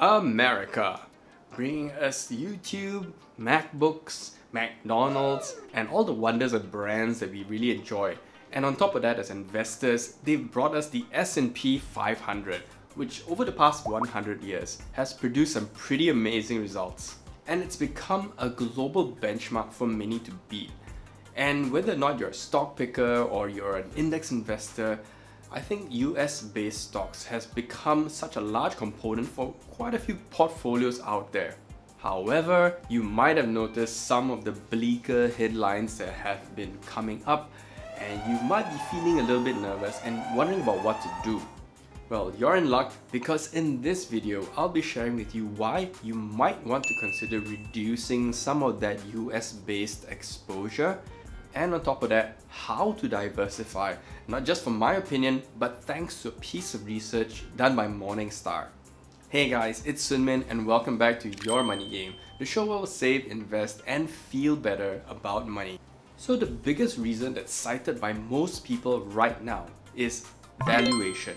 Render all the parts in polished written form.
America, bringing us YouTube, MacBooks, McDonald's, and all the wonders of brands that we really enjoy. And on top of that, as investors, they've brought us the S&P 500, which over the past 100 years has produced some pretty amazing results. And it's become a global benchmark for many to beat. And whether or not you're a stock picker or you're an index investor, I think US-based stocks has become such a large component for quite a few portfolios out there. However, you might have noticed some of the bleaker headlines that have been coming up, and you might be feeling a little bit nervous and wondering about what to do. Well, you're in luck, because in this video, I'll be sharing with you why you might want to consider reducing some of that US-based exposure, and on top of that, how to diversify, not just from my opinion, but thanks to a piece of research done by Morningstar. Hey guys, it's Sunmin and welcome back to Your Money Game, the show where we'll save, invest and feel better about money. So the biggest reason that's cited by most people right now is valuation.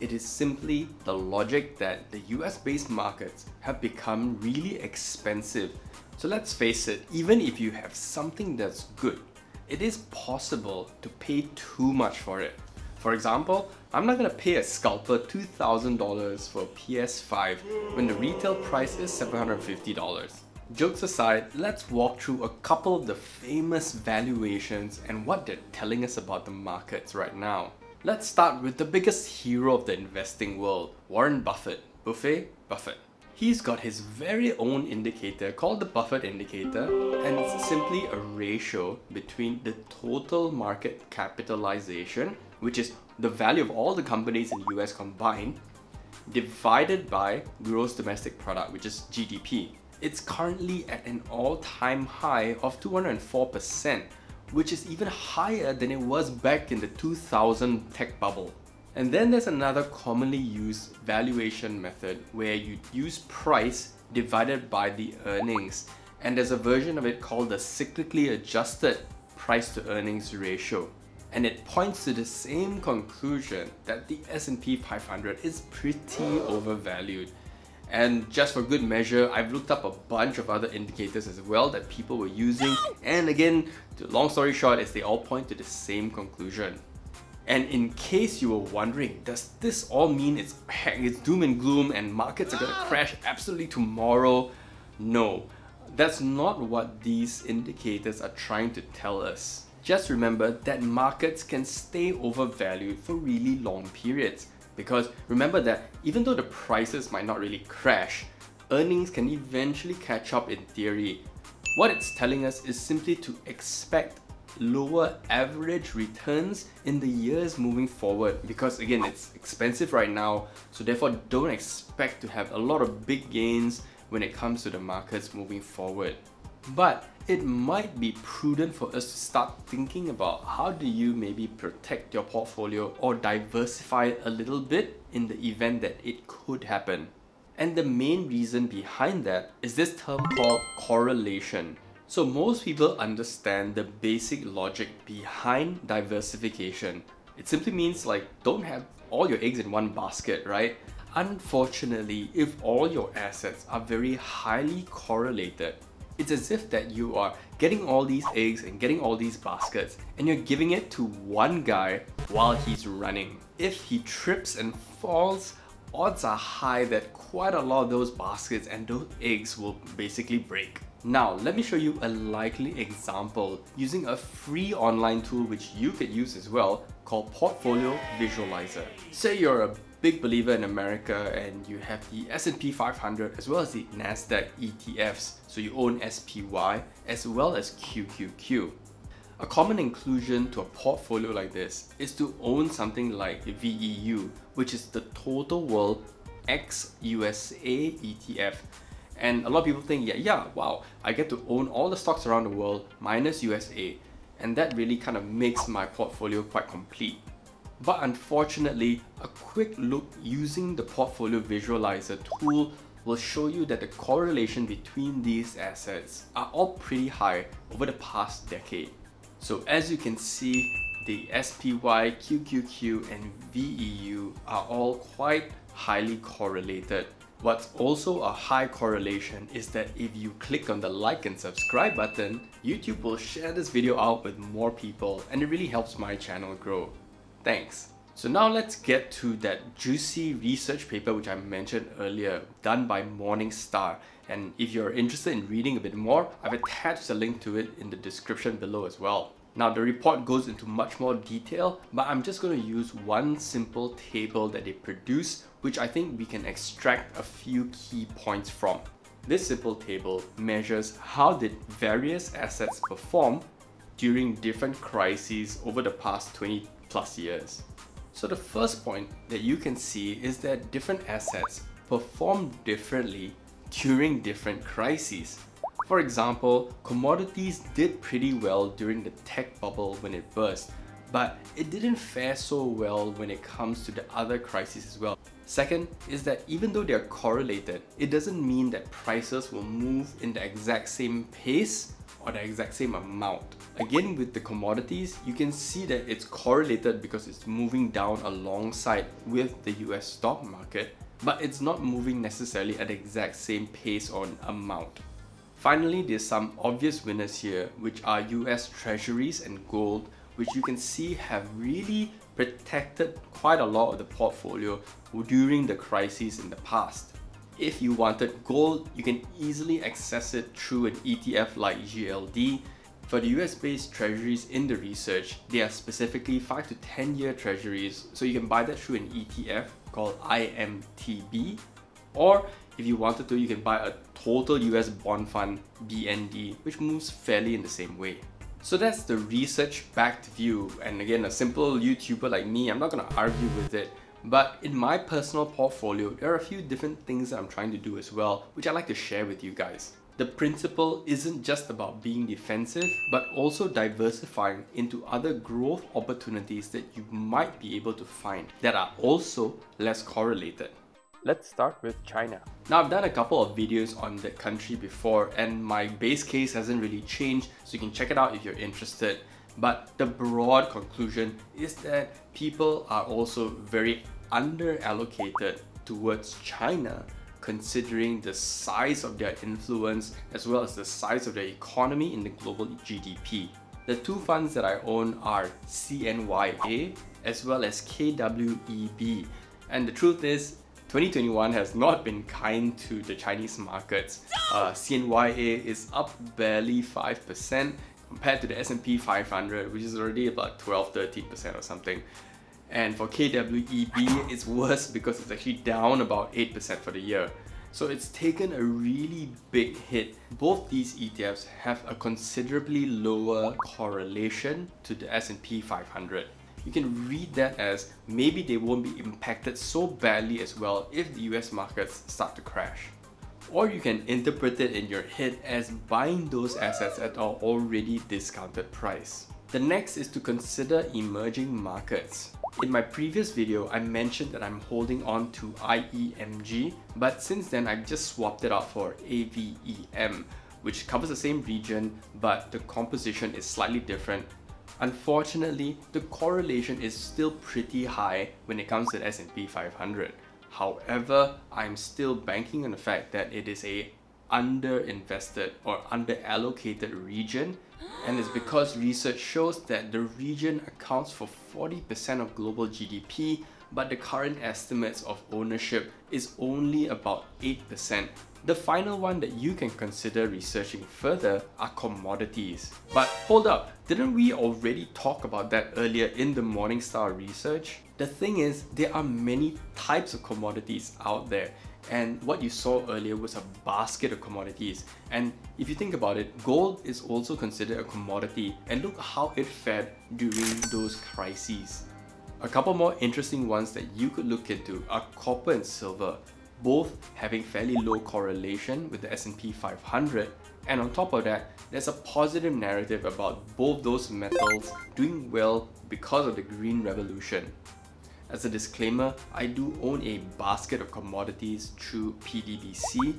It is simply the logic that the US-based markets have become really expensive. So let's face it, even if you have something that's good, it is possible to pay too much for it. For example, I'm not going to pay a scalper $2,000 for a PS5 when the retail price is $750. Jokes aside, let's walk through a couple of the famous valuations and what they're telling us about the markets right now. Let's start with the biggest hero of the investing world, Warren Buffett. Buffett. He's got his very own indicator called the Buffett Indicator, and it's simply a ratio between the total market capitalization, which is the value of all the companies in the US combined, divided by gross domestic product, which is GDP. It's currently at an all-time high of 204%, which is even higher than it was back in the 2000 tech bubble. And then there's another commonly used valuation method where you use price divided by the earnings. And there's a version of it called the cyclically adjusted price to earnings ratio. And it points to the same conclusion that the S&P 500 is pretty overvalued. And just for good measure, I've looked up a bunch of other indicators as well that people were using. And again, long story short, is they all point to the same conclusion. And in case you were wondering, does this all mean it's doom and gloom and markets are going to crash absolutely tomorrow? No, that's not what these indicators are trying to tell us. Just remember that markets can stay overvalued for really long periods. Because remember that even though the prices might not really crash, earnings can eventually catch up in theory. What it's telling us is simply to expect lower average returns in the years moving forward, because again, it's expensive right now, so therefore don't expect to have a lot of big gains when it comes to the markets moving forward. But it might be prudent for us to start thinking about how do you maybe protect your portfolio or diversify a little bit in the event that it could happen. And the main reason behind that is this term called correlation. So most people understand the basic logic behind diversification. It simply means like don't have all your eggs in one basket, right? Unfortunately, if all your assets are very highly correlated, it's as if that you are getting all these eggs and getting all these baskets and you're giving it to one guy while he's running. If he trips and falls, odds are high that quite a lot of those baskets and those eggs will basically break. Now, let me show you a likely example using a free online tool which you could use as well called Portfolio Visualizer. Say you're a big believer in America and you have the S&P 500 as well as the Nasdaq ETFs, so you own SPY as well as QQQ. A common inclusion to a portfolio like this is to own something like the VEU, which is the Total World ex-USA ETF. And a lot of people think, wow, I get to own all the stocks around the world minus USA, and that really kind of makes my portfolio quite complete. But unfortunately, a quick look using the Portfolio Visualizer tool will show you that the correlation between these assets are all pretty high over the past decade. So as you can see, the SPY, QQQ and VEU are all quite highly correlated. What's also a high correlation is that if you click on the like and subscribe button, YouTube will share this video out with more people and it really helps my channel grow. Thanks. So now let's get to that juicy research paper which I mentioned earlier, done by Morningstar. And if you're interested in reading a bit more, I've attached a link to it in the description below as well. Now the report goes into much more detail, but I'm just going to use one simple table that they produce, which I think we can extract a few key points from. This simple table measures how did various assets perform during different crises over the past 20 plus years. So the first point that you can see is that different assets perform differently during different crises. For example, commodities did pretty well during the tech bubble when it burst, but it didn't fare so well when it comes to the other crises as well. Second is that even though they are correlated, it doesn't mean that prices will move in the exact same pace or the exact same amount. Again, with the commodities, you can see that it's correlated because it's moving down alongside with the US stock market, but it's not moving necessarily at the exact same pace or amount. Finally, there's some obvious winners here, which are US treasuries and gold, which you can see have really protected quite a lot of the portfolio during the crises in the past. If you wanted gold, you can easily access it through an ETF like GLD. For the US-based treasuries in the research, they are specifically 5 to 10 year treasuries, so you can buy that through an ETF called IMTB. Or if you wanted to, you can buy a total US bond fund, BND, which moves fairly in the same way. So that's the research-backed view, and again, a simple YouTuber like me, I'm not going to argue with it. But in my personal portfolio, there are a few different things that I'm trying to do as well, which I like to share with you guys. The principle isn't just about being defensive, but also diversifying into other growth opportunities that you might be able to find that are also less correlated. Let's start with China. Now, I've done a couple of videos on that country before and my base case hasn't really changed, so you can check it out if you're interested. But the broad conclusion is that people are also very under-allocated towards China, considering the size of their influence as well as the size of their economy in the global GDP. The two funds that I own are CNYA as well as KWEB. And the truth is, 2021 has not been kind to the Chinese markets. CNYA is up barely 5%. Compared to the S&P 500, which is already about 12-13% or something. And for KWEB, it's worse because it's actually down about 8% for the year. So it's taken a really big hit. Both these ETFs have a considerably lower correlation to the S&P 500. You can read that as maybe they won't be impacted so badly as well if the US markets start to crash. Or you can interpret it in your head as buying those assets at an already discounted price. The next is to consider emerging markets. In my previous video, I mentioned that I'm holding on to IEMG, but since then I've just swapped it out for AVEM, which covers the same region, but the composition is slightly different. Unfortunately, the correlation is still pretty high when it comes to the S&P 500. However, I'm still banking on the fact that it is a underinvested or underallocated region, and it's because research shows that the region accounts for 40% of global GDP, but the current estimates of ownership is only about 8%. The final one that you can consider researching further are commodities. But hold up, didn't we already talk about that earlier in the Morningstar research? The thing is, there are many types of commodities out there, and what you saw earlier was a basket of commodities. And if you think about it, gold is also considered a commodity, and look how it fared during those crises. A couple more interesting ones that you could look into are copper and silver, both having fairly low correlation with the S&P 500, and on top of that, there's a positive narrative about both those metals doing well because of the Green Revolution. As a disclaimer, I do own a basket of commodities through PDBC,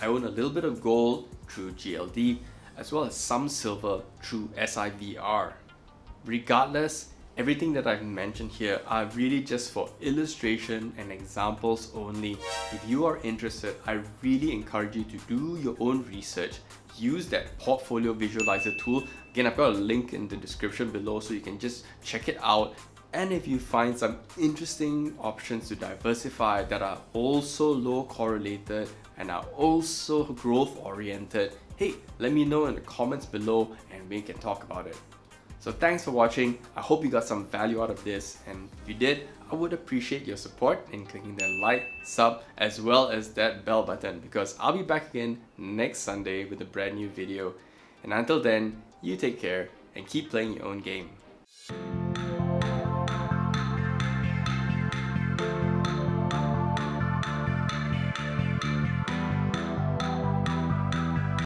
I own a little bit of gold through GLD, as well as some silver through SIVR. Regardless, Everything that I've mentioned here are really just for illustration and examples only. If you are interested, I really encourage you to do your own research. Use that Portfolio Visualizer tool. Again, I've got a link in the description below so you can just check it out. And if you find some interesting options to diversify that are also low correlated and are also growth oriented, hey, let me know in the comments below and we can talk about it. So thanks for watching. I hope you got some value out of this, and if you did, I would appreciate your support in clicking that like, sub, as well as that bell button, because I'll be back again next Sunday with a brand new video. And until then, you take care and keep playing your own game.